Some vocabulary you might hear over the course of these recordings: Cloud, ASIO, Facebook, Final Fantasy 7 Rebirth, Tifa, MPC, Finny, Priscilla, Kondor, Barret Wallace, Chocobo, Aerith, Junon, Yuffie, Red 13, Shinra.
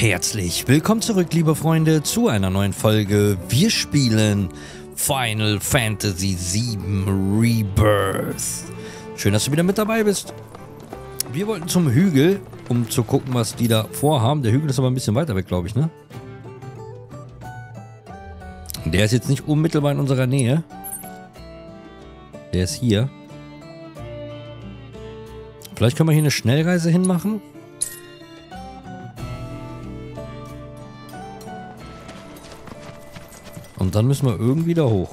Herzlich willkommen zurück, liebe Freunde, zu einer neuen Folge. Wir spielen Final Fantasy 7 Rebirth. Schön, dass du wieder mit dabei bist. Wir wollten zum Hügel, um zu gucken, was die da vorhaben. Der Hügel ist aber ein bisschen weiter weg, glaube ich, ne? Der ist jetzt nicht unmittelbar in unserer Nähe. Der ist hier. Vielleicht können wir hier eine Schnellreise hinmachen. Und dann müssen wir irgendwie da hoch.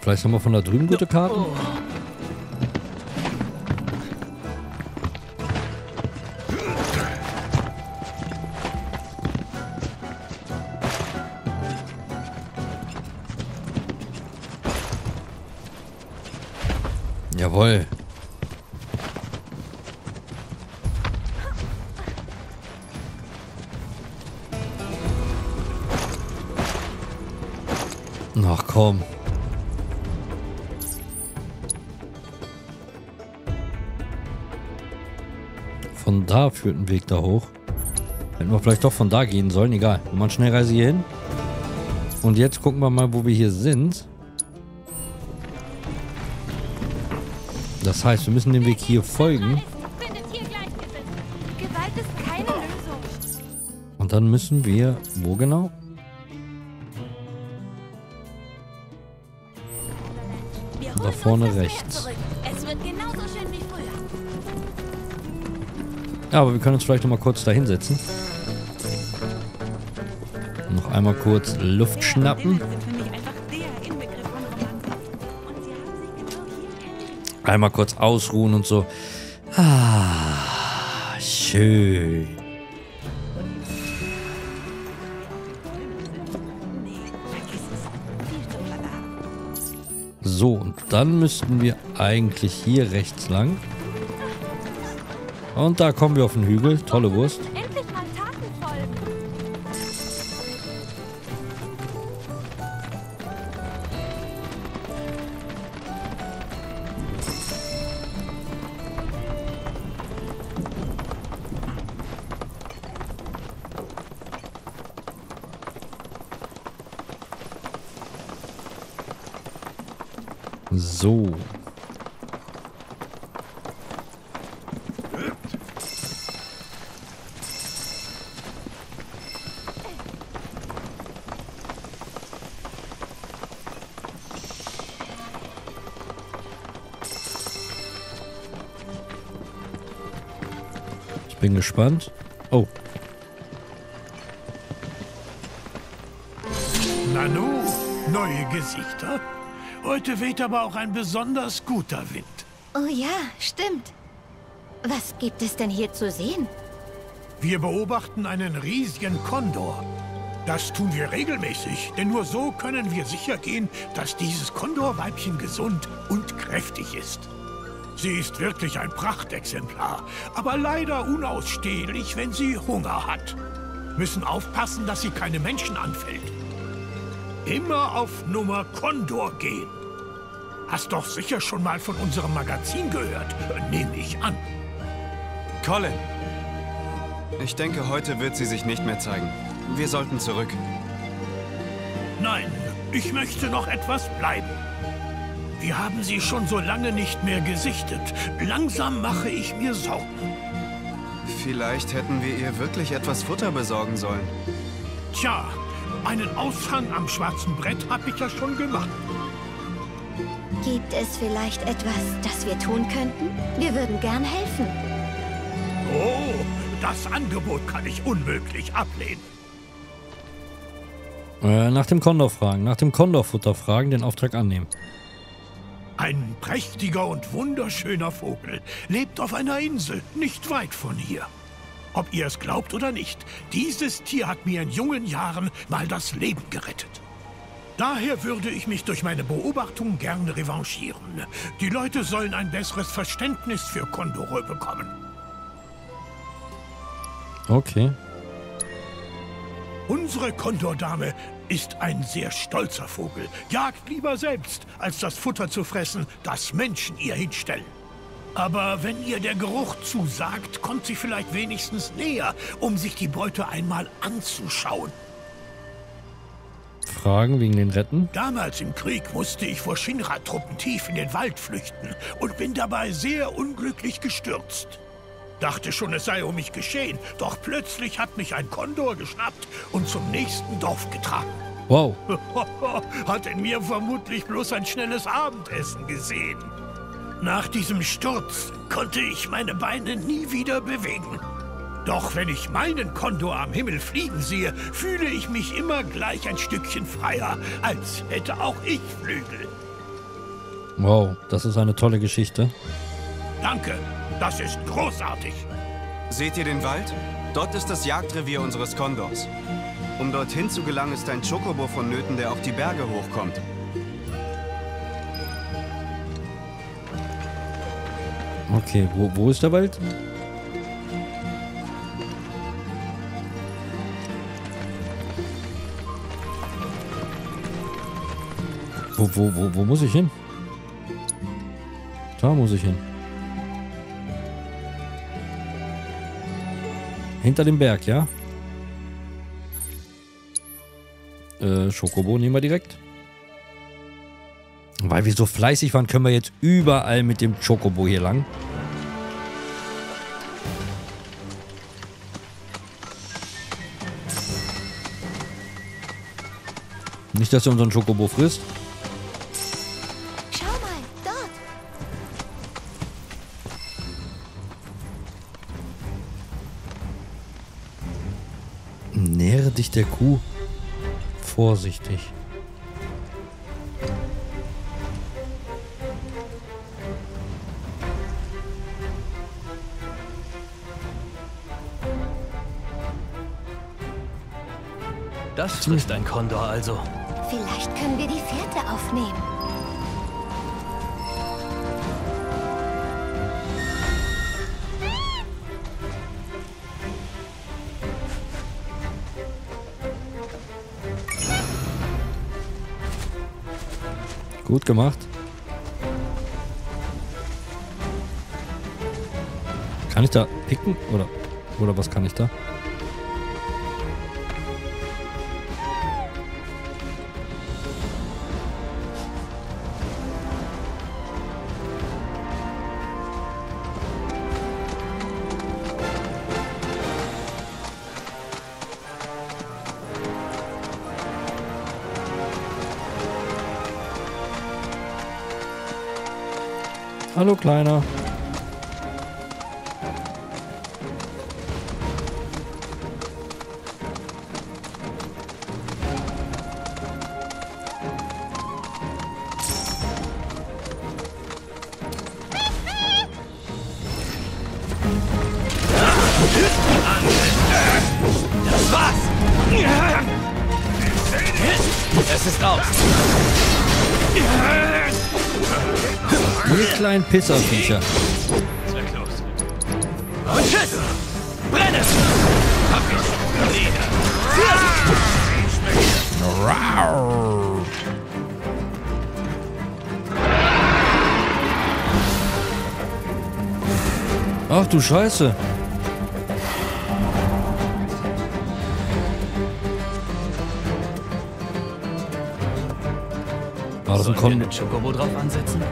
Vielleicht haben wir von da drüben gute Karten. Jawohl. Ach komm. Von da führt ein Weg da hoch. Hätten wir vielleicht doch von da gehen sollen. Egal. Wir machen Schnellreise hier hin. Und jetzt gucken wir mal, wo wir hier sind. Das heißt, wir müssen dem Weg hier folgen. Und dann müssen wir... Wo genau? Da vorne rechts. Ja, aber wir können uns vielleicht noch mal kurz da hinsetzen. Noch einmal kurz Luft schnappen. Einmal kurz ausruhen und so. Ah, schön. So, und dann müssten wir eigentlich hier rechts lang. Und da kommen wir auf den Hügel. Tolle Wurst. So. Ich bin gespannt. Oh. Nanu, neue Gesichter. Heute weht aber auch ein besonders guter Wind. Oh ja, stimmt. Was gibt es denn hier zu sehen? Wir beobachten einen riesigen Kondor. Das tun wir regelmäßig, denn nur so können wir sicher gehen, dass dieses Kondorweibchen gesund und kräftig ist. Sie ist wirklich ein Prachtexemplar, aber leider unausstehlich, wenn sie Hunger hat. Müssen aufpassen, dass sie keine Menschen anfällt. Immer auf Nummer Kondor gehen. Hast doch sicher schon mal von unserem Magazin gehört, nehme ich an. Colin, ich denke, heute wird sie sich nicht mehr zeigen. Wir sollten zurück. Nein, ich möchte noch etwas bleiben. Wir haben sie schon so lange nicht mehr gesichtet. Langsam mache ich mir Sorgen. Vielleicht hätten wir ihr wirklich etwas Futter besorgen sollen. Tja. Einen Aushang am schwarzen Brett habe ich ja schon gemacht. Gibt es vielleicht etwas, das wir tun könnten? Wir würden gern helfen. Oh, das Angebot kann ich unmöglich ablehnen. Nach dem Kondor fragen, nach dem Kondorfutter fragen, den Auftrag annehmen. Ein prächtiger und wunderschöner Vogel lebt auf einer Insel, nicht weit von hier. Ob ihr es glaubt oder nicht, dieses Tier hat mir in jungen Jahren mal das Leben gerettet. Daher würde ich mich durch meine Beobachtung gerne revanchieren. Die Leute sollen ein besseres Verständnis für Kondore bekommen. Okay. Unsere Kondordame ist ein sehr stolzer Vogel. Jagt lieber selbst, als das Futter zu fressen, das Menschen ihr hinstellen. Aber wenn ihr der Geruch zusagt, kommt sie vielleicht wenigstens näher, um sich die Beute einmal anzuschauen. Fragen wegen den Retten? Damals im Krieg musste ich vor Shinra-Truppen tief in den Wald flüchten und bin dabei sehr unglücklich gestürzt. Dachte schon, es sei um mich geschehen, doch plötzlich hat mich ein Kondor geschnappt und zum nächsten Dorf getragen. Wow. Hat in mir vermutlich bloß ein schnelles Abendessen gesehen. Nach diesem Sturz konnte ich meine Beine nie wieder bewegen. Doch wenn ich meinen Kondor am Himmel fliegen sehe, fühle ich mich immer gleich ein Stückchen freier, als hätte auch ich Flügel. Wow, das ist eine tolle Geschichte. Danke, das ist großartig. Seht ihr den Wald? Dort ist das Jagdrevier unseres Kondors. Um dorthin zu gelangen, ist ein Chocobo vonnöten, der auf die Berge hochkommt. Okay, wo ist der Wald? Wo muss ich hin? Da muss ich hin. Hinter dem Berg, ja? Chocobo nehmen wir direkt. Weil wir so fleißig waren, können wir jetzt überall mit dem Chocobo hier lang. Nicht, dass er unseren Chocobo frisst. Schau mal, dort. Nähere dich der Kuh. Vorsichtig. Das frisst ein Kondor also. Vielleicht können wir die Fährte aufnehmen. Gut gemacht. Kann ich da picken? Oder was kann ich da? Hallo, Kleiner. Das war's. Es ist aus. Ihr kleinen Pisserviecher. Sehr close. Und tschüss! Brenn es! Hab ich wieder. Ach du Scheiße. War das ein Kondor? Sollen wir den Chocobo drauf ansetzen?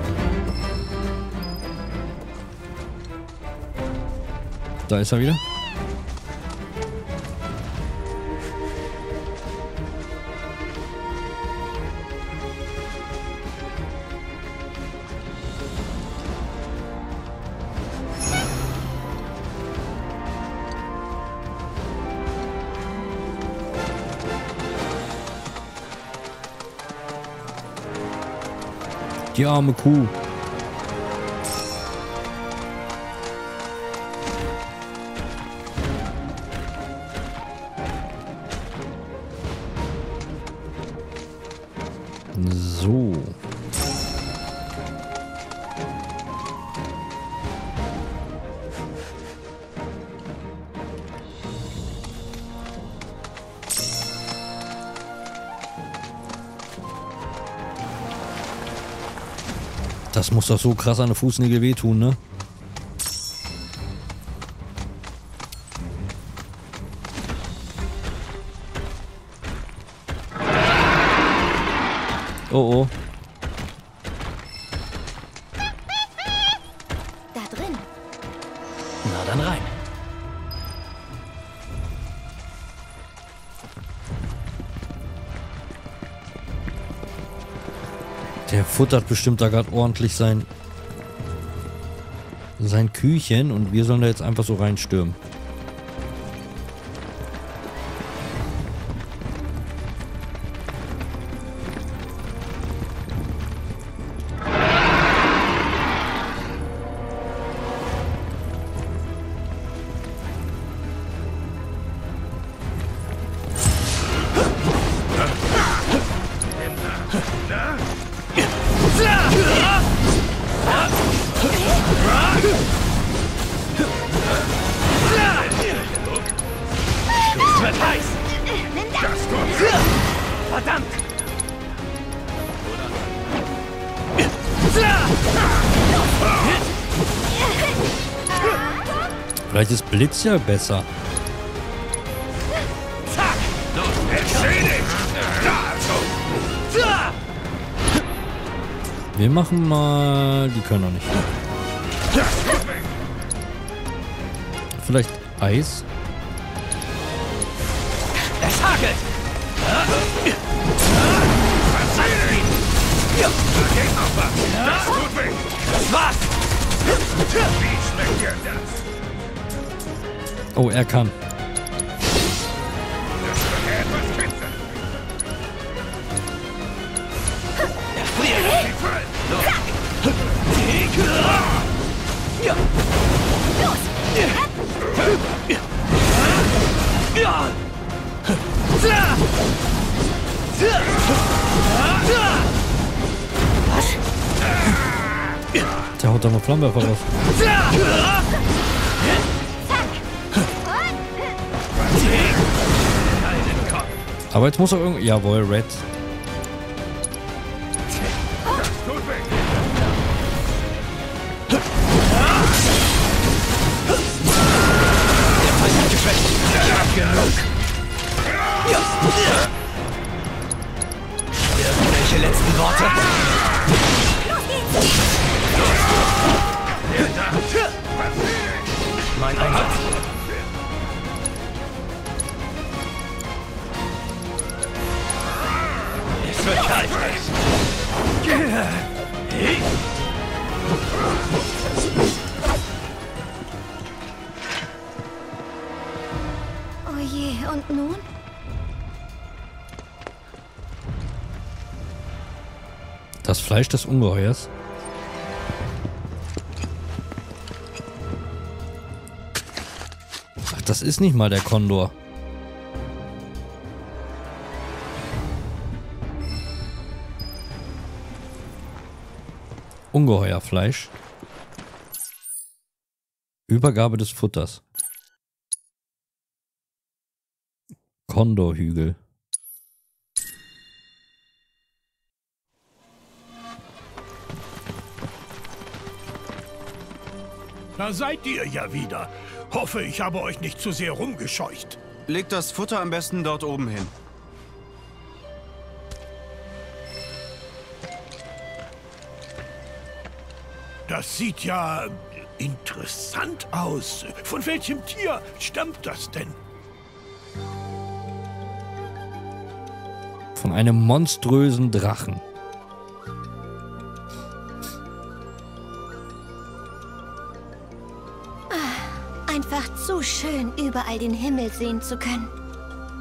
Da ist er wieder. Die arme Kuh. So. Das muss doch so krass an den Fußnägel wehtun, ne? Oh, oh. Da drin. Na dann rein. Der futtert bestimmt da gerade ordentlich sein Küchen und wir sollen da jetzt einfach so reinstürmen. Vielleicht ist Blitz ja besser. Wir machen mal... Die können noch nicht. Vielleicht Eis? Es hagelt! Das tut weh! Das war's! Wie schmeckt dir das? Oh, er kann. Der haut da mal Flammenwerfer raus. Aber jetzt muss er irgendwie... Jawohl, Red. Irgendwelche letzten Worte? Mein Einsatz. Oh je, und nun? Das Fleisch des Ungeheuers. Ach, das ist nicht mal der Kondor. Ungeheuerfleisch. Übergabe des Futters. Kondorhügel. Da seid ihr ja wieder. Hoffe, ich habe euch nicht zu sehr rumgescheucht. Legt das Futter am besten dort oben hin. Das sieht ja interessant aus. Von welchem Tier stammt das denn? Von einem monströsen Drachen. Einfach zu schön, überall den Himmel sehen zu können.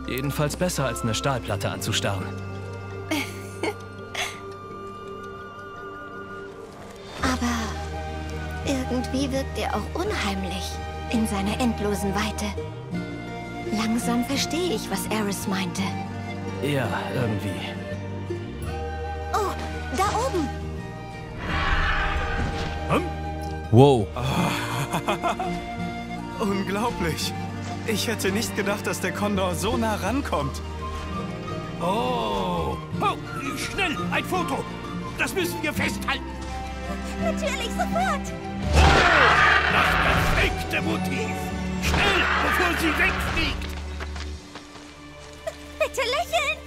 Jedenfalls besser, als eine Stahlplatte anzustarren. Irgendwie wirkt er auch unheimlich in seiner endlosen Weite. Langsam verstehe ich, was Aerith meinte. Ja, irgendwie. Oh, da oben! Hm? Wow. Oh. Unglaublich. Ich hätte nicht gedacht, dass der Kondor so nah rankommt. Oh. Oh, schnell, ein Foto. Das müssen wir festhalten. Natürlich, sofort. Das perfekte Motiv! Schnell, bevor sie wegfliegt! Bitte lächeln!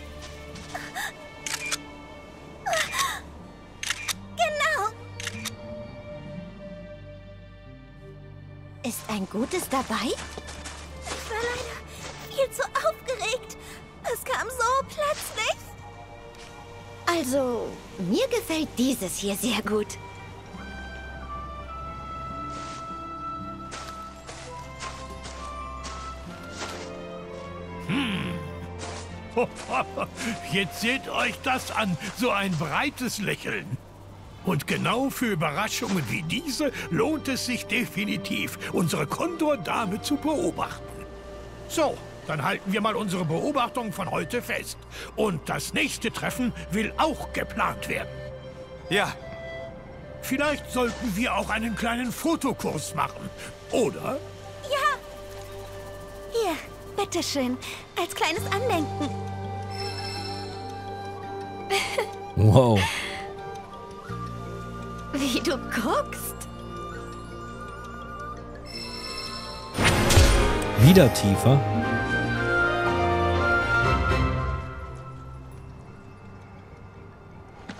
Ist ein gutes dabei? Ich war leider viel zu aufgeregt. Es kam so plötzlich. Also, mir gefällt dieses hier sehr gut. Jetzt seht euch das an, so ein breites Lächeln. Und genau für Überraschungen wie diese lohnt es sich definitiv, unsere Kondor-Dame zu beobachten. So, dann halten wir mal unsere Beobachtung von heute fest. Und das nächste Treffen will auch geplant werden. Ja. Vielleicht sollten wir auch einen kleinen Fotokurs machen, oder? Ja. Hier, bitteschön, als kleines Andenken. Wow. Wie du guckst. Wieder tiefer.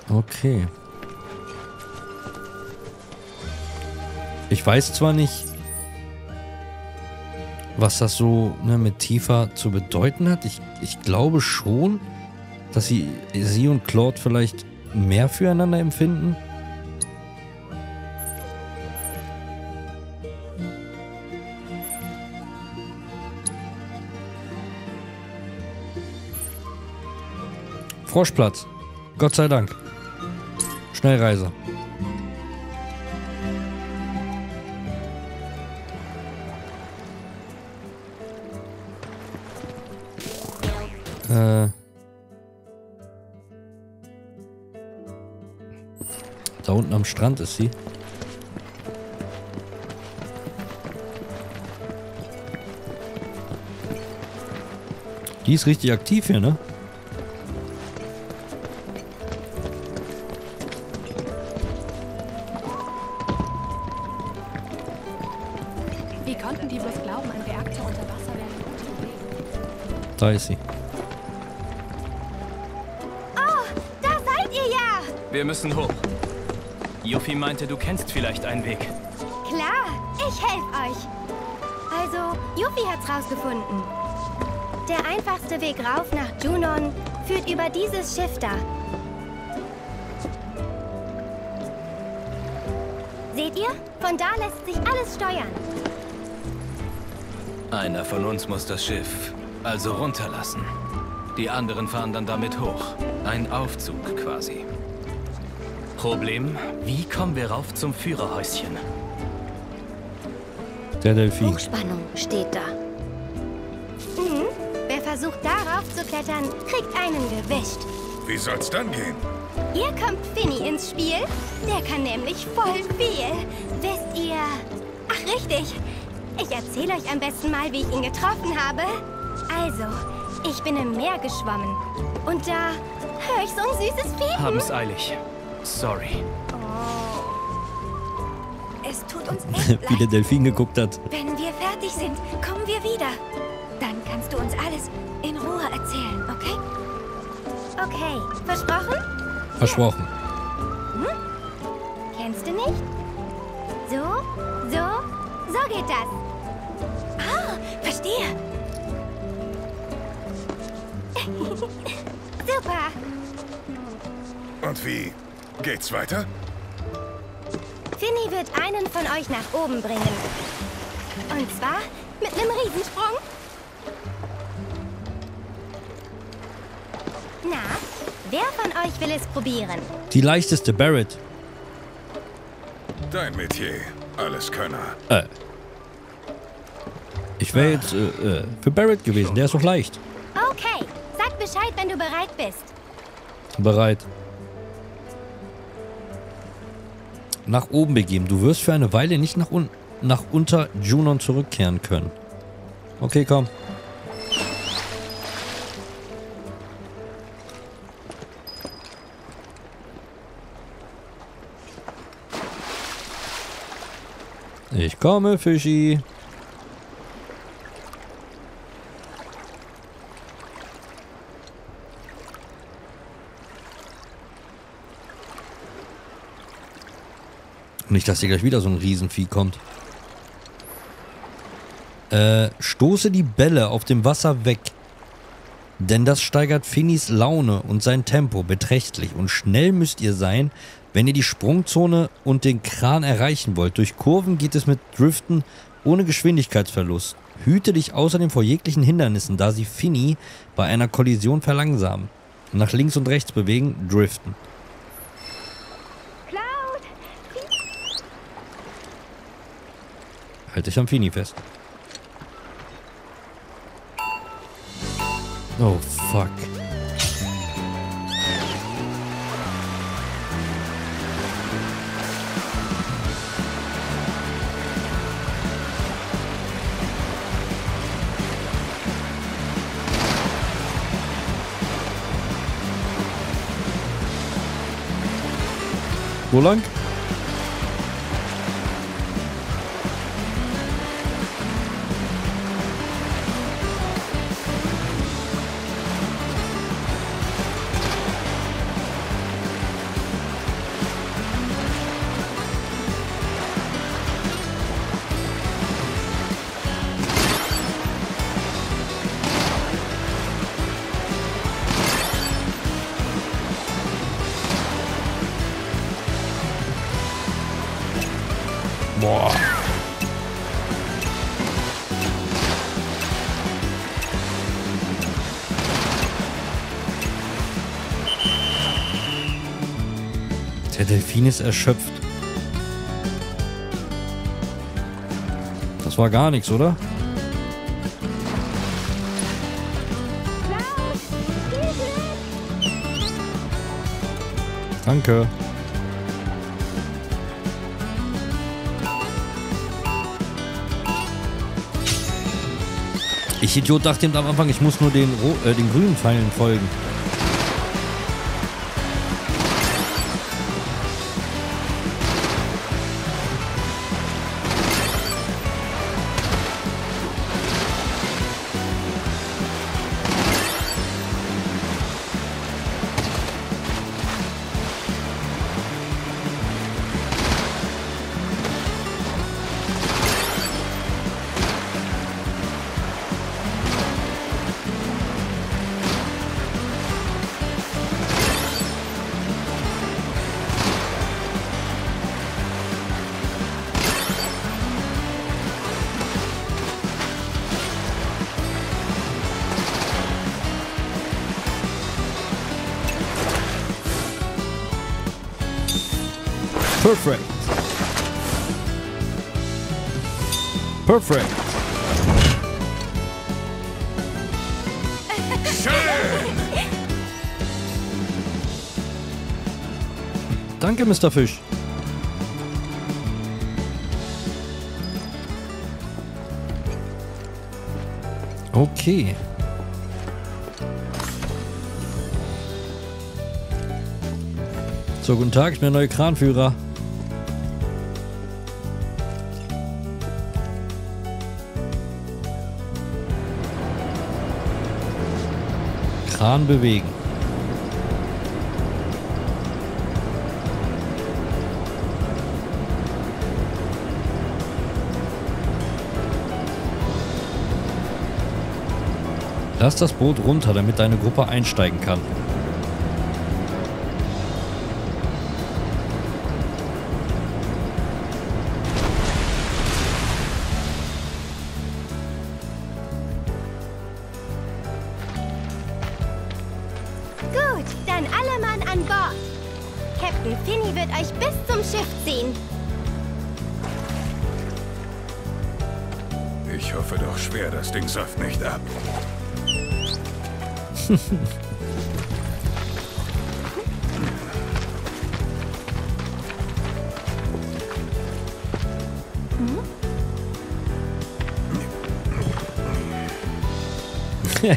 Okay. Ich weiß zwar nicht, was das so mit Tifa zu bedeuten hat. Ich glaube schon, dass sie und Claude vielleicht mehr füreinander empfinden. Froschplatz. Gott sei Dank. Schnellreise. Da unten am Strand ist sie. Die ist richtig aktiv hier, ne? Da ist sie. Oh, da seid ihr ja! Wir müssen hoch. Yuffie meinte, du kennst vielleicht einen Weg. Klar, ich helfe euch. Also, Yuffie hat's rausgefunden. Der einfachste Weg rauf nach Junon führt über dieses Schiff da. Seht ihr? Von da lässt sich alles steuern. Einer von uns muss das Schiff... also runterlassen. Die anderen fahren dann damit hoch. Ein Aufzug quasi. Problem, wie kommen wir rauf zum Führerhäuschen? Der Delfin. Hochspannung steht da. Mhm. Wer versucht darauf zu klettern, kriegt einen gewischt. Wie soll's dann gehen? Hier kommt Finny ins Spiel. Der kann nämlich voll viel. Wisst ihr... Ach richtig. Ich erzähle euch am besten mal, wie ich ihn getroffen habe. Also, ich bin im Meer geschwommen. Und da höre ich so ein süßes Piepen. Haben's eilig. Sorry. Oh. Es tut uns echt leid. Wie der Delfin geguckt hat. Wenn wir fertig sind, kommen wir wieder. Dann kannst du uns alles in Ruhe erzählen, okay? Okay. Versprochen? Versprochen. Hm? Kennst du nicht? So geht das. Ah, verstehe. Super! Und wie geht's weiter? Finny wird einen von euch nach oben bringen. Und zwar mit einem Riesensprung. Na, wer von euch will es probieren? Die leichteste Barret. Dein Metier, Alleskönner. Ich wäre jetzt für Barret gewesen, der ist doch leicht. Okay. Sag Bescheid, wenn du bereit bist. Bereit. Nach oben begeben. Du wirst für eine Weile nicht nach unter Junon zurückkehren können. Okay, komm. Ich komme, Fischi. Nicht, dass hier gleich wieder so ein Riesenvieh kommt. Stoße die Bälle auf dem Wasser weg, denn das steigert Finnys Laune und sein Tempo beträchtlich und schnell müsst ihr sein, wenn ihr die Sprungzone und den Kran erreichen wollt. Durch Kurven geht es mit Driften ohne Geschwindigkeitsverlust. Hüte dich außerdem vor jeglichen Hindernissen, da sie Finny bei einer Kollision verlangsamen. Nach links und rechts bewegen, driften. Cloud. Halt dich am Finny fest. Oh, fuck. Wo lang? Der Delfin ist erschöpft. Das war gar nichts, oder? Danke. Ich Idiot dachte am Anfang, ich muss nur den grünen Pfeilen folgen. Perfect. Perfect. Schön. Danke, Mr. Fisch. Okay. So, guten Tag, ich bin der neue Kranführer. Kran bewegen. Lass das Boot runter, damit deine Gruppe einsteigen kann.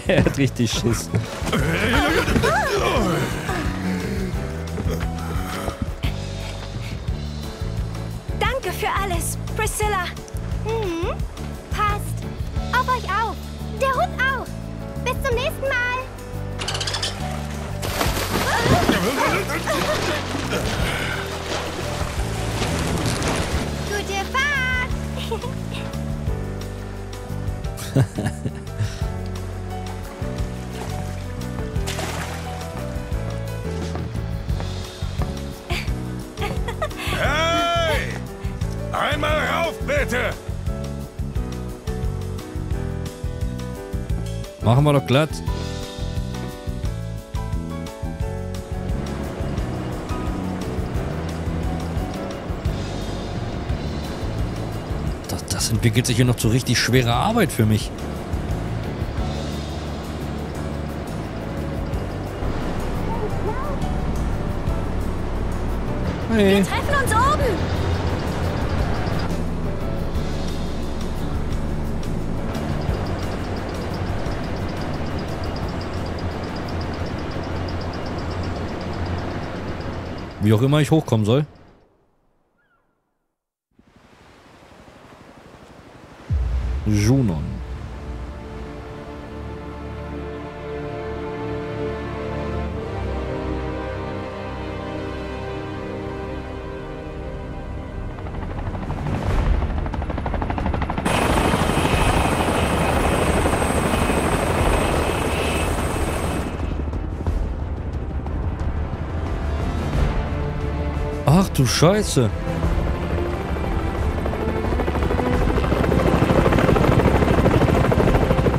Er hat richtig Schiss. Danke für alles, Priscilla. Mhm. Passt. Auf euch auf. Der Hund auch. Bis zum nächsten Mal. Gute Fahrt. Hey! Einmal rauf, bitte! Machen wir doch glatt. Das entwickelt sich hier noch zu richtig schwerer Arbeit für mich. Hey. Wir treffen uns oben! Wie auch immer ich hochkommen soll. Junon. Ach du Scheiße.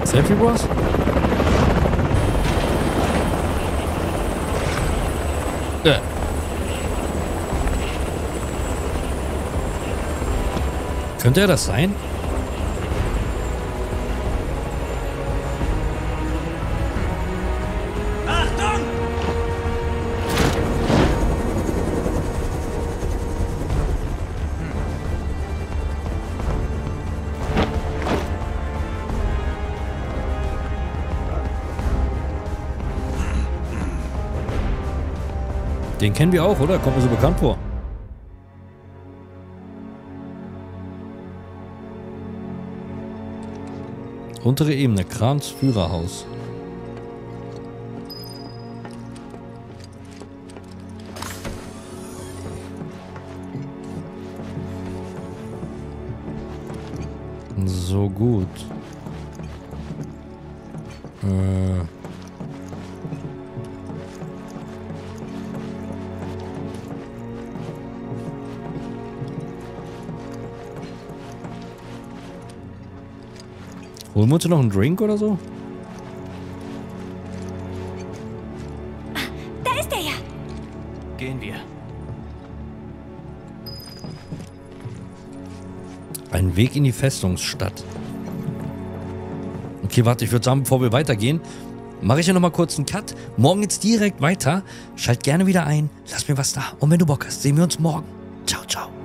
Selfie Bros? Könnte er das sein? Achtung! Den kennen wir auch, oder? Kommt mir so bekannt vor. Untere Ebene, Krams Führerhaus. So gut. Holen wir uns noch einen Drink oder so? Da ist er ja. Gehen wir. Ein Weg in die Festungsstadt. Okay, warte, ich würde sagen, bevor wir weitergehen, mache ich ja nochmal kurz einen Cut. Morgen geht's direkt weiter. Schalt gerne wieder ein. Lass mir was da. Und wenn du Bock hast, sehen wir uns morgen. Ciao, ciao.